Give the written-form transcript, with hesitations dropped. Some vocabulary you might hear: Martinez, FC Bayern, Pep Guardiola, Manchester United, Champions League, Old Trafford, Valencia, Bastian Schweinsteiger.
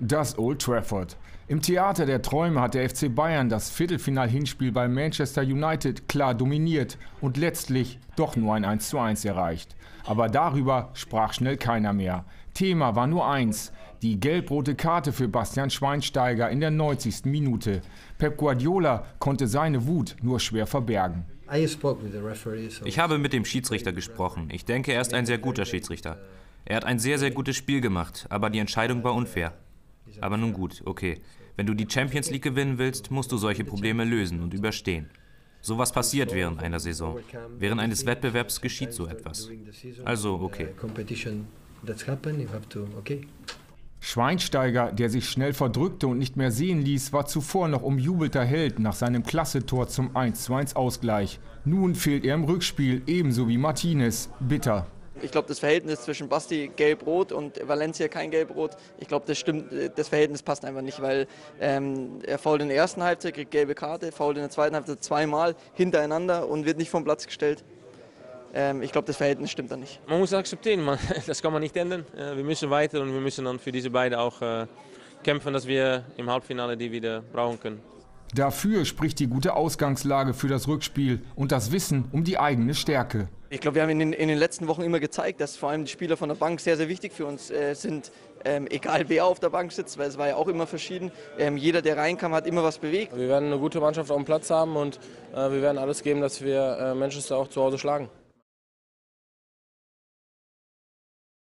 Das Old Trafford. Im Theater der Träume hat der FC Bayern das Viertelfinal-Hinspiel bei Manchester United klar dominiert und letztlich doch nur ein 1:1 erreicht. Aber darüber sprach schnell keiner mehr. Thema war nur eins, die gelb-rote Karte für Bastian Schweinsteiger in der 90. Minute. Pep Guardiola konnte seine Wut nur schwer verbergen. Ich habe mit dem Schiedsrichter gesprochen. Ich denke, er ist ein sehr guter Schiedsrichter. Er hat ein sehr, sehr gutes Spiel gemacht, aber die Entscheidung war unfair. Aber nun gut, okay. Wenn du die Champions League gewinnen willst, musst du solche Probleme lösen und überstehen. Sowas passiert während einer Saison. Während eines Wettbewerbs geschieht so etwas. Also, okay. Schweinsteiger, der sich schnell verdrückte und nicht mehr sehen ließ, war zuvor noch umjubelter Held nach seinem Klassetor zum 1:1-Ausgleich. Nun fehlt er im Rückspiel, ebenso wie Martinez. Bitter. Ich glaube, das Verhältnis zwischen Basti gelb-rot und Valencia kein gelb-rot, ich glaube, das stimmt, das Verhältnis passt einfach nicht, weil er fault in der ersten Halbzeit, kriegt gelbe Karte, fault in der zweiten Halbzeit zweimal hintereinander und wird nicht vom Platz gestellt. Ich glaube, das Verhältnis stimmt da nicht. Man muss es akzeptieren, das kann man nicht ändern. Wir müssen weiter und wir müssen dann für diese beiden auch kämpfen, dass wir im Halbfinale die wieder brauchen können. Dafür spricht die gute Ausgangslage für das Rückspiel und das Wissen um die eigene Stärke. Ich glaube, wir haben in den letzten Wochen immer gezeigt, dass vor allem die Spieler von der Bank sehr, sehr wichtig für uns sind. Egal wer auf der Bank sitzt, weil es war ja auch immer verschieden. Jeder, der reinkam, hat immer was bewegt. Wir werden eine gute Mannschaft auf dem Platz haben und wir werden alles geben, dass wir Manchester auch zu Hause schlagen.